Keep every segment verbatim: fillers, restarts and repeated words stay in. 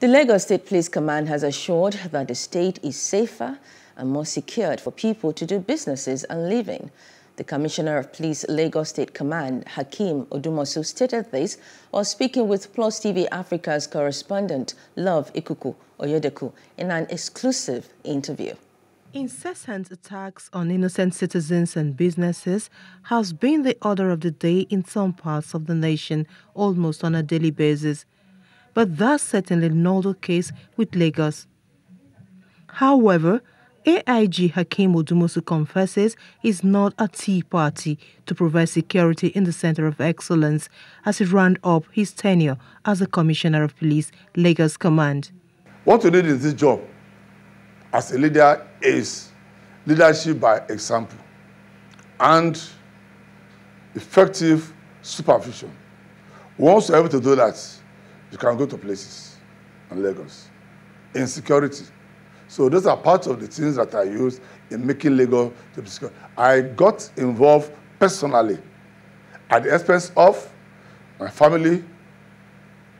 The Lagos State Police Command has assured that the state is safer and more secured for people to do businesses and living. The Commissioner of Police Lagos State Command, Hakeem Odumosu, stated this while speaking with PLUS T V Africa's correspondent, Love Ikuku Oyedoku, in an exclusive interview. Incessant attacks on innocent citizens and businesses has been the order of the day in some parts of the nation almost on a daily basis. But that's certainly not the case with Lagos. However, A I G Hakeem Odumosu confesses he's not a tea party to provide security in the Center of Excellence as he rounded up his tenure as the Commissioner of Police, Lagos Command. What you need in this job as a leader is leadership by example and effective supervision. Once you're able to do that, you can go to places in Lagos. Insecurity. So those are part of the things that I used in making Lagos to be secure. I got involved personally at the expense of my family,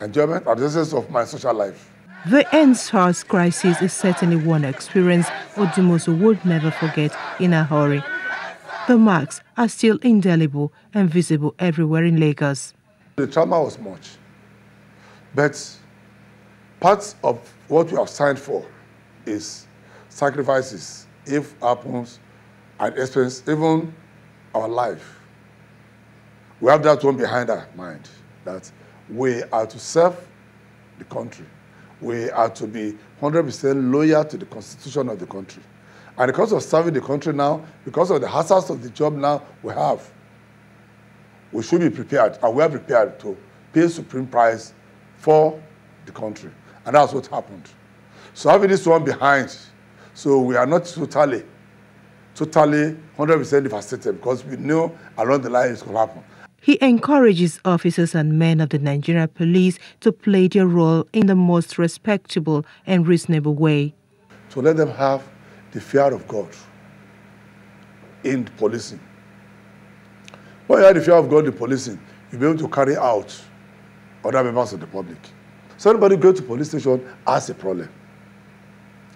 enjoyment, at the expense of my social life. The End SARS crisis is certainly one experience Odumosu would never forget in a hurry. The marks are still indelible and visible everywhere in Lagos. The trauma was much. But part of what you have signed for is sacrifices, if happens, and expense, even our life. We have that one behind our mind, that we are to serve the country. We are to be one hundred percent loyal to the constitution of the country. And because of serving the country now, because of the hazards of the job now we have, we should be prepared, and we are prepared to pay supreme price for the country. And that's what happened. So having this one behind, so we are not totally, totally one hundred percent devastated, because we know along the line it's going to happen. He encourages officers and men of the Nigerian police to play their role in the most respectable and reasonable way. To let them have the fear of God in policing. When you have the fear of God in policing, you'll be able to carry out other members of the public. So anybody go to police station has a problem.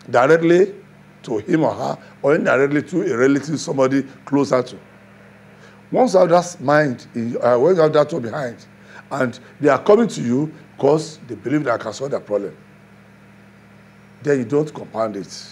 Directly to him or her, or indirectly to a relative, somebody closer to. Once you have that mind, uh, once you have that one behind, and they are coming to you because they believe that I can solve their problem, then you don't compound it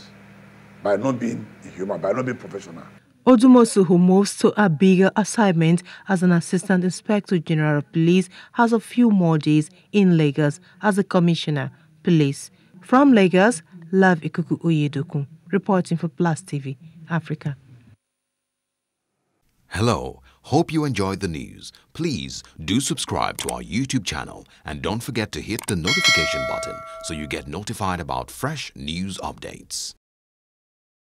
by not being human, by not being professional. Odumosu, who moves to a bigger assignment as an Assistant Inspector General of Police, has a few more days in Lagos as a Commissioner, Police. From Lagos, Love Ikuku Oyedoku, reporting for PLUS T V Africa. Hello, hope you enjoyed the news. Please do subscribe to our YouTube channel and don't forget to hit the notification button so you get notified about fresh news updates.